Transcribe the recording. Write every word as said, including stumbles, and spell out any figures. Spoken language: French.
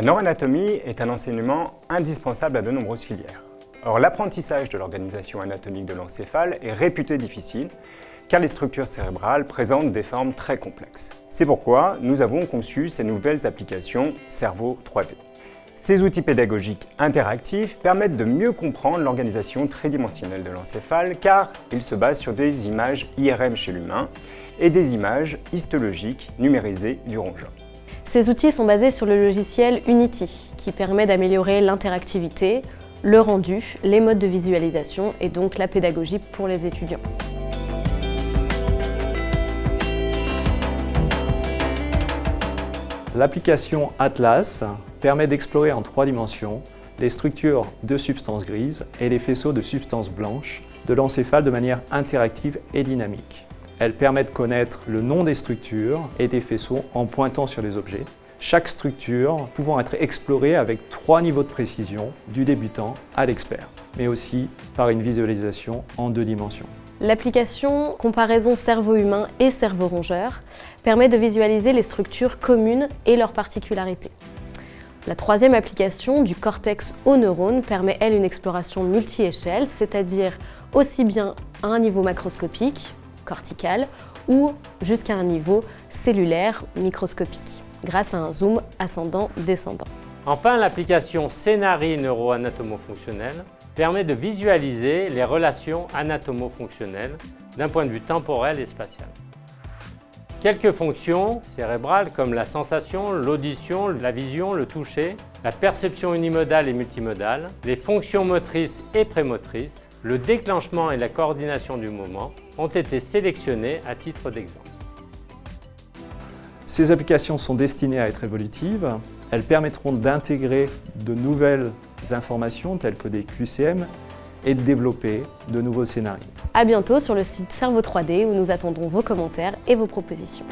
La neuroanatomie est un enseignement indispensable à de nombreuses filières. Or, l'apprentissage de l'organisation anatomique de l'encéphale est réputé difficile car les structures cérébrales présentent des formes très complexes. C'est pourquoi nous avons conçu ces nouvelles applications Cerveau trois D. Ces outils pédagogiques interactifs permettent de mieux comprendre l'organisation tridimensionnelle de l'encéphale car ils se basent sur des images I R M chez l'humain et des images histologiques numérisées du rongeur. Ces outils sont basés sur le logiciel Unity, qui permet d'améliorer l'interactivité, le rendu, les modes de visualisation et donc la pédagogie pour les étudiants. L'application Atlas permet d'explorer en trois dimensions les structures de substances grises et les faisceaux de substances blanches de l'encéphale de manière interactive et dynamique. Elle permet de connaître le nom des structures et des faisceaux en pointant sur les objets, chaque structure pouvant être explorée avec trois niveaux de précision, du débutant à l'expert, mais aussi par une visualisation en deux dimensions. L'application comparaison cerveau humain et cerveau rongeur permet de visualiser les structures communes et leurs particularités. La troisième application du cortex aux neurones permet, elle, une exploration multi-échelle, c'est-à-dire aussi bien à un niveau macroscopique, cortical ou jusqu'à un niveau cellulaire microscopique grâce à un zoom ascendant-descendant. Enfin, l'application Scénarii neuroanatomo-fonctionnel permet de visualiser les relations anatomo-fonctionnelles d'un point de vue temporel et spatial. Quelques fonctions cérébrales comme la sensation, l'audition, la vision, le toucher, la perception unimodale et multimodale, les fonctions motrices et prémotrices, le déclenchement et la coordination du mouvement ont été sélectionnées à titre d'exemple. Ces applications sont destinées à être évolutives. Elles permettront d'intégrer de nouvelles informations telles que des Q C M et de développer de nouveaux scénarios. À bientôt sur le site Cerveau trois D où nous attendons vos commentaires et vos propositions.